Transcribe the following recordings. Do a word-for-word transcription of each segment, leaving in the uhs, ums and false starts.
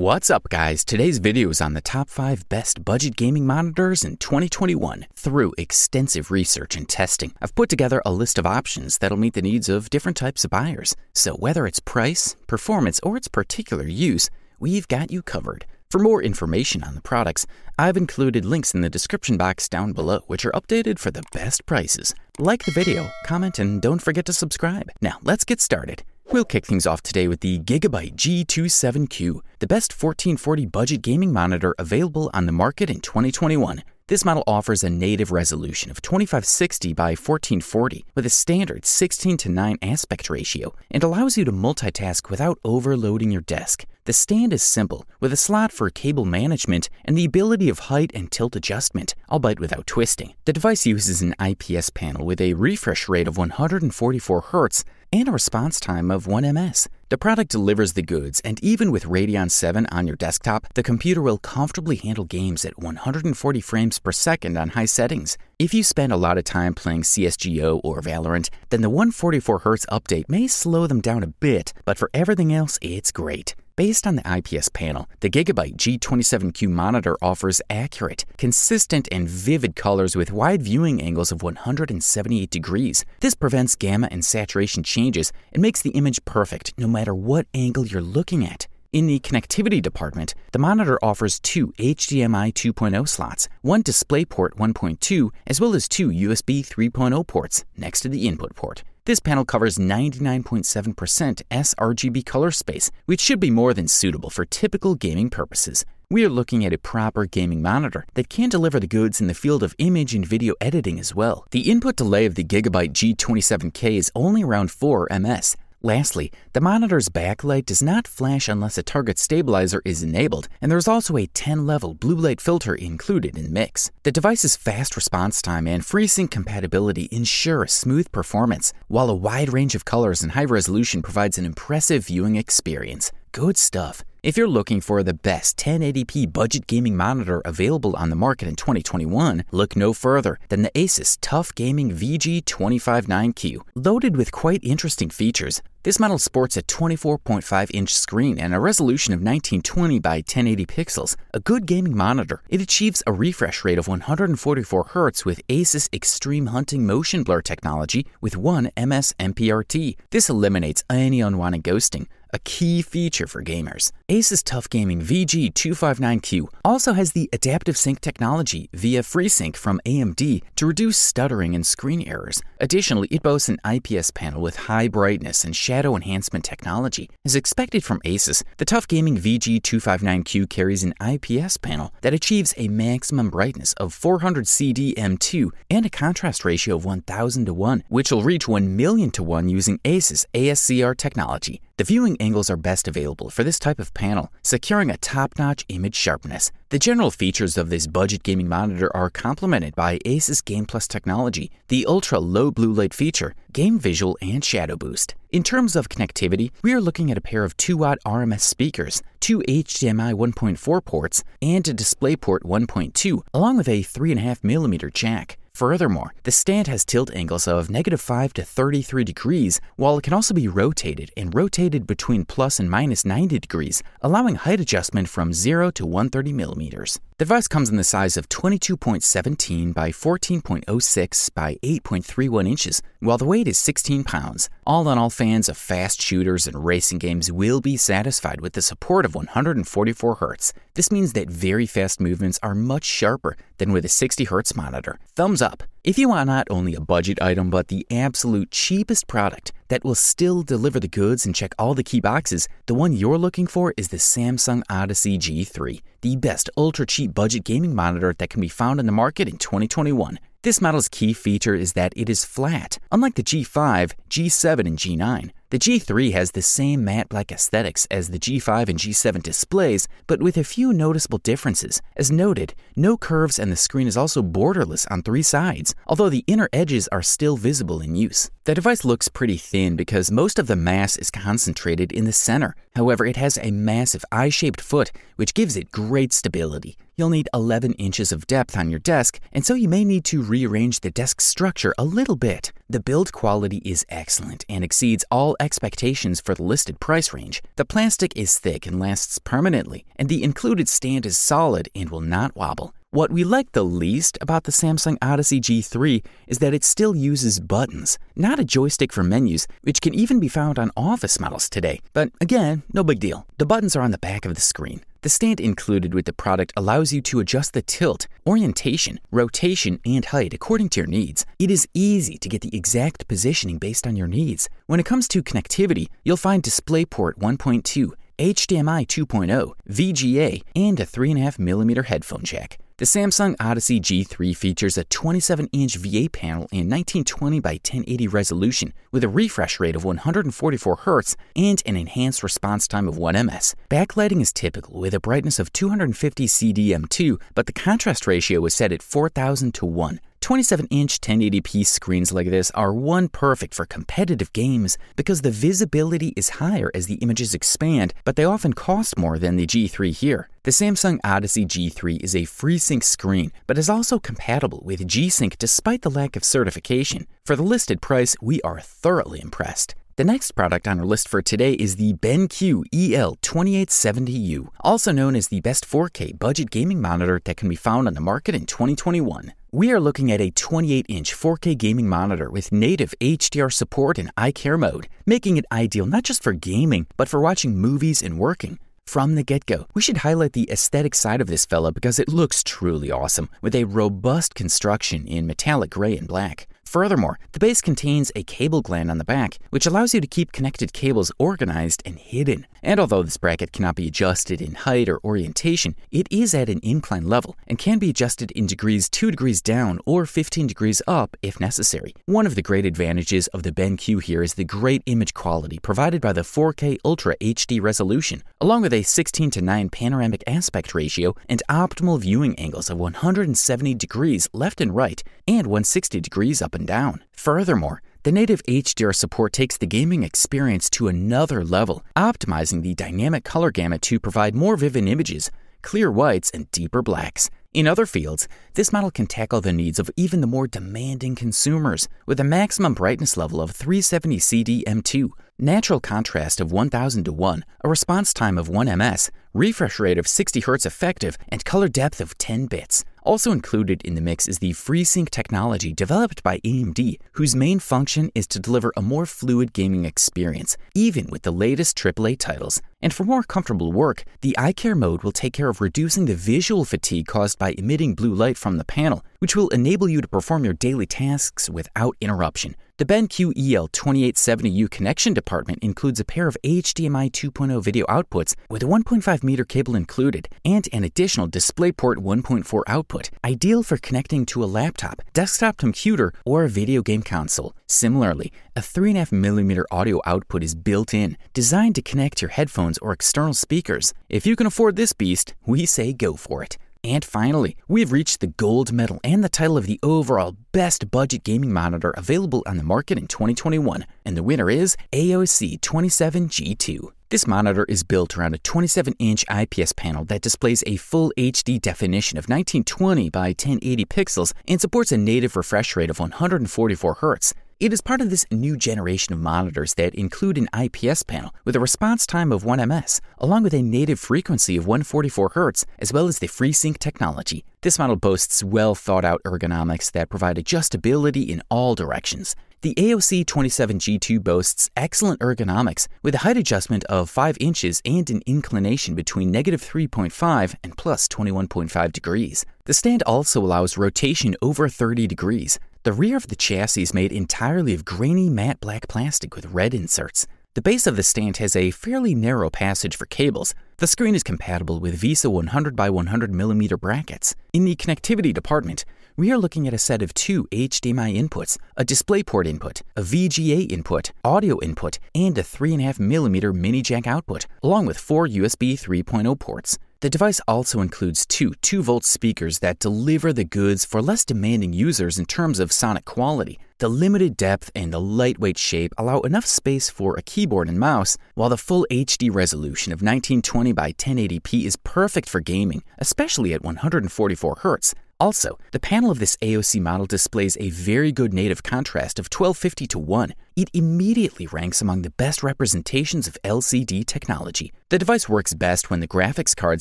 What's up, guys? Today's video is on the top five best budget gaming monitors in twenty twenty-one. Through extensive research and testing, I've put together a list of options that'll meet the needs of different types of buyers. So whether it's price, performance, or its particular use, we've got you covered. For more information on the products, I've included links in the description box down below, which are updated for the best prices. Like the video, comment, and don't forget to subscribe. Now, let's get started. We'll kick things off today with the Gigabyte G twenty-seven Q, the best fourteen forty budget gaming monitor available on the market in twenty twenty-one. This model offers a native resolution of twenty-five sixty by fourteen forty with a standard sixteen to nine aspect ratio and allows you to multitask without overloading your desk. The stand is simple, with a slot for cable management and the ability of height and tilt adjustment, albeit without twisting. The device uses an I P S panel with a refresh rate of one hundred forty-four hertz and a response time of one milliseconds. The product delivers the goods, and even with Radeon seven on your desktop, the computer will comfortably handle games at one hundred forty frames per second on high settings. If you spend a lot of time playing C S G O or Valorant, then the one hundred forty-four hertz update may slow them down a bit, but for everything else, it's great. Based on the I P S panel, the Gigabyte G twenty-seven Q monitor offers accurate, consistent, and vivid colors with wide viewing angles of one hundred seventy-eight degrees. This prevents gamma and saturation changes and makes the image perfect no matter what angle you're looking at. In the connectivity department, the monitor offers two H D M I two point oh slots, one DisplayPort one point two, as well as two U S B three point oh ports next to the input port. This panel covers ninety-nine point seven percent sRGB color space, which should be more than suitable for typical gaming purposes. We are looking at a proper gaming monitor that can deliver the goods in the field of image and video editing as well. The input delay of the Gigabyte G twenty-seven K is only around four milliseconds. Lastly, the monitor's backlight does not flash unless a target stabilizer is enabled, and there's also a ten level blue light filter included in the mix. The device's fast response time and FreeSync compatibility ensure a smooth performance, while a wide range of colors and high resolution provides an impressive viewing experience. Good stuff. If you're looking for the best ten eighty p budget gaming monitor available on the market in twenty twenty-one, look no further than the ASUS TUF Gaming V G two five nine Q. Loaded with quite interesting features, this model sports a twenty-four point five inch screen and a resolution of nineteen twenty by ten eighty pixels. A good gaming monitor, it achieves a refresh rate of one hundred forty-four hertz with ASUS Extreme Hunting Motion Blur technology with one M S M P R T. This eliminates any unwanted ghosting, a key feature for gamers. ASUS TUF Gaming V G two five nine Q also has the adaptive sync technology via FreeSync from A M D to reduce stuttering and screen errors. Additionally, it boasts an I P S panel with high brightness and shadow enhancement technology. As expected from ASUS, the TUF Gaming V G two five nine Q carries an I P S panel that achieves a maximum brightness of four hundred C D M two and a contrast ratio of one thousand to one, which will reach one million to one using ASUS A S C R technology. The viewing angles are best available for this type of panel, securing a top-notch image sharpness. The general features of this budget gaming monitor are complemented by ASUS GamePlus technology, the ultra-low blue light feature, game visual, and shadow boost. In terms of connectivity, we are looking at a pair of two watt R M S speakers, two H D M I one point four ports, and a DisplayPort one point two, along with a three point five millimeter jack. Furthermore, the stand has tilt angles of negative five to thirty-three degrees, while it can also be rotated and rotated between plus and minus ninety degrees, allowing height adjustment from zero to one hundred thirty millimeters. The device comes in the size of twenty-two point one seven by fourteen point oh six by eight point three one inches, while the weight is sixteen pounds. All in all, fans of fast shooters and racing games will be satisfied with the support of one hundred forty-four hertz. This means that very fast movements are much sharper than with a sixty hertz monitor. Thumbs up if you want not only a budget item but the absolute cheapest product that will still deliver the goods and check all the key boxes. The one you're looking for is the Samsung Odyssey G three, the best ultra-cheap budget gaming monitor that can be found in the market in twenty twenty-one. This model's key feature is that it is flat, unlike the G five, G seven, and G nine. The G three has the same matte black aesthetics as the G five and G seven displays, but with a few noticeable differences. As noted, no curves, and the screen is also borderless on three sides, although the inner edges are still visible in use. The device looks pretty thin because most of the mass is concentrated in the center. However, it has a massive eye-shaped foot, which gives it great stability. You'll need eleven inches of depth on your desk, and so you may need to rearrange the desk structure a little bit. The build quality is excellent and exceeds all expectations for the listed price range. The plastic is thick and lasts permanently, and the included stand is solid and will not wobble. What we like the least about the Samsung Odyssey G three is that it still uses buttons, not a joystick for menus, which can even be found on office models today. But again, no big deal. The buttons are on the back of the screen. The stand included with the product allows you to adjust the tilt, orientation, rotation, and height according to your needs. It is easy to get the exact positioning based on your needs. When it comes to connectivity, you'll find DisplayPort one point two, H D M I two point oh, V G A, and a three point five millimeter headphone jack. The Samsung Odyssey G three features a twenty-seven inch V A panel in nineteen twenty by ten eighty resolution with a refresh rate of one hundred forty-four hertz and an enhanced response time of one milliseconds. Backlighting is typical with a brightness of two hundred fifty C D M two, but the contrast ratio is set at four thousand to one. twenty-seven inch ten eighty p screens like this are one perfect for competitive games because the visibility is higher as the images expand, but they often cost more than the G three here. The Samsung Odyssey G three is a FreeSync screen, but is also compatible with G sync despite the lack of certification. For the listed price, we are thoroughly impressed. The next product on our list for today is the BenQ E L twenty-eight seventy U, also known as the best four K budget gaming monitor that can be found on the market in twenty twenty-one. We are looking at a twenty-eight inch four K gaming monitor with native H D R support and eye care mode, making it ideal not just for gaming, but for watching movies and working. From the get-go, we should highlight the aesthetic side of this fella because it looks truly awesome, with a robust construction in metallic gray and black. Furthermore, the base contains a cable gland on the back, which allows you to keep connected cables organized and hidden. And although this bracket cannot be adjusted in height or orientation, it is at an incline level and can be adjusted in degrees two degrees down or fifteen degrees up if necessary. One of the great advantages of the BenQ here is the great image quality provided by the four K Ultra H D resolution, along with a sixteen to nine panoramic aspect ratio and optimal viewing angles of one hundred seventy degrees left and right and one hundred sixty degrees up and down. Furthermore, the native H D R support takes the gaming experience to another level, optimizing the dynamic color gamut to provide more vivid images, clear whites, and deeper blacks. In other fields, this model can tackle the needs of even the more demanding consumers with a maximum brightness level of three seventy C D M two, natural contrast of one thousand to one, a response time of one millisecond, refresh rate of sixty hertz effective, and color depth of ten bits. Also included in the mix is the FreeSync technology developed by A M D, whose main function is to deliver a more fluid gaming experience, even with the latest triple A titles. And for more comfortable work, the eye care mode will take care of reducing the visual fatigue caused by emitting blue light from the panel, which will enable you to perform your daily tasks without interruption. The BenQ E L twenty-eight seventy U connection department includes a pair of H D M I two point oh video outputs with a one point five meter cable included and an additional DisplayPort one point four output, ideal for connecting to a laptop, desktop computer, or a video game console. Similarly, a three point five millimeter audio output is built in, designed to connect your headphones or external speakers. If you can afford this beast, we say go for it. And finally, we've reached the gold medal and the title of the overall best budget gaming monitor available on the market in twenty twenty-one, and the winner is A O C twenty-seven G two. This monitor is built around a twenty-seven inch I P S panel that displays a full H D definition of nineteen twenty by ten eighty pixels and supports a native refresh rate of one hundred forty-four hertz. It is part of this new generation of monitors that include an I P S panel with a response time of one millisecond, along with a native frequency of one hundred forty-four hertz, as well as the FreeSync technology. This model boasts well-thought-out ergonomics that provide adjustability in all directions. The A O C twenty-seven G two boasts excellent ergonomics with a height adjustment of five inches and an inclination between negative three point five and plus twenty-one point five degrees. The stand also allows rotation over thirty degrees. The rear of the chassis is made entirely of grainy matte black plastic with red inserts. The base of the stand has a fairly narrow passage for cables. The screen is compatible with Visa one hundred by one hundred millimeter brackets. In the connectivity department, we are looking at a set of two H D M I inputs, a DisplayPort input, a V G A input, audio input, and a three point five millimeter mini jack output, along with four U S B three point oh ports. The device also includes two two volt speakers that deliver the goods for less demanding users in terms of sonic quality. The limited depth and the lightweight shape allow enough space for a keyboard and mouse, while the full H D resolution of nineteen twenty by ten eighty p is perfect for gaming, especially at one hundred forty-four hertz. Also, the panel of this A O C model displays a very good native contrast of twelve fifty to one. It immediately ranks among the best representations of L C D technology. The device works best when the graphics card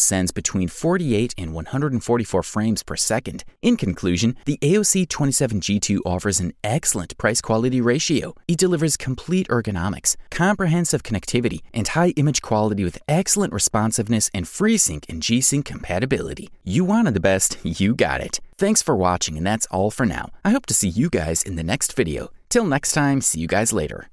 sends between forty-eight and one hundred forty-four frames per second. In conclusion, the A O C twenty-seven G two offers an excellent price-quality ratio. It delivers complete ergonomics, comprehensive connectivity, and high image quality with excellent responsiveness and FreeSync and G-Sync compatibility. You wanted the best, you got it. Thanks for watching, and that's all for now. I hope to see you guys in the next video. Till next time, see you guys later.